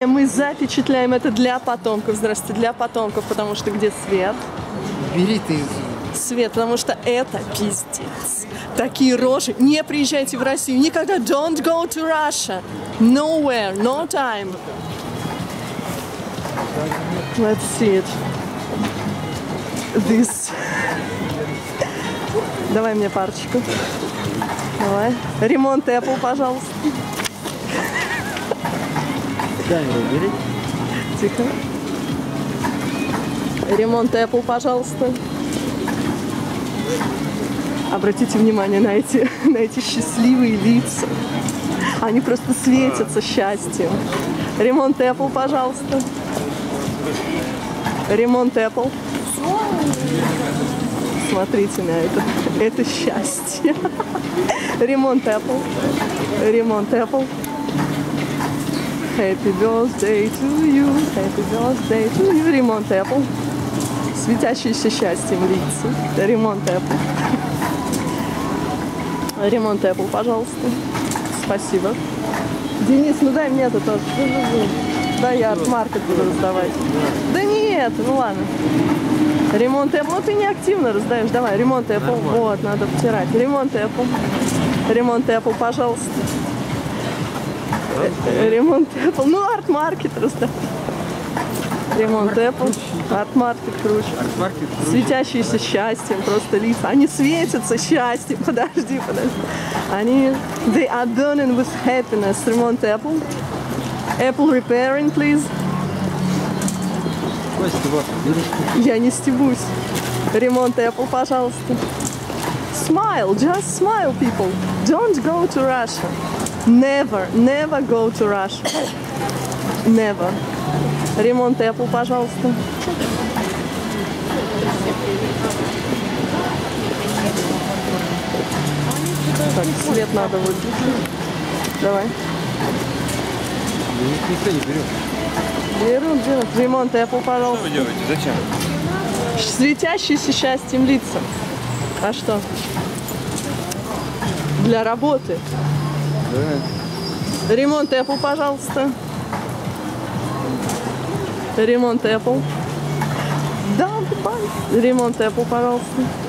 Мы запечатляем это для потомков. Здравствуйте, для потомков, потому что где свет? Бери ты свет, потому что это пиздец. Такие рожи. Не приезжайте в Россию никогда. Don't go to Russia. Nowhere, no time. Let's see it. This. Давай мне парочку. Давай. Ремонт Apple, пожалуйста. Да, выбери. Тихо. Ремонт Apple, пожалуйста. Обратите внимание на эти счастливые лица. Они просто светятся счастьем. Ремонт Apple, пожалуйста. Ремонт Apple. Смотрите на это. Это счастье. Ремонт Apple. Ремонт Apple. Happy birthday to you, happy birthday to you. Ремонт Apple. Светящиеся счастьем лица. Ремонт Apple. Ремонт Apple, пожалуйста. Спасибо. Денис, ну дай мне это тоже. Да, я от маркет буду раздавать. Да нет, ну ладно. Ремонт Apple. Ну ты не активно раздаешь. Давай, ремонт Apple. Нормально. Вот, надо втирать. Ремонт Apple. Ремонт Apple, пожалуйста. Ремонт Apple. Ну, арт-маркет раздавай. Ремонт Apple. Арт-маркет круче. Светящиеся счастьем, просто лица. Они светятся счастьем. Подожди, подожди. Они... They are burning with happiness. Ремонт Apple. Apple repairing, please. Я не стебусь. Ремонт Apple, пожалуйста. Smile. Just smile, people. Don't go to Russia. Never, never go to Russia. Never. Ремонт Apple, пожалуйста. Так, свет надо выключить. Давай. Никто не берет. Берут, берут. Ремонт Apple, пожалуйста. Что вы делаете? Зачем? Светящиеся счастьем лица. А что? Для работы. Да. Ремонт Apple, пожалуйста. Ремонт Apple. Да, ремонт Apple, пожалуйста.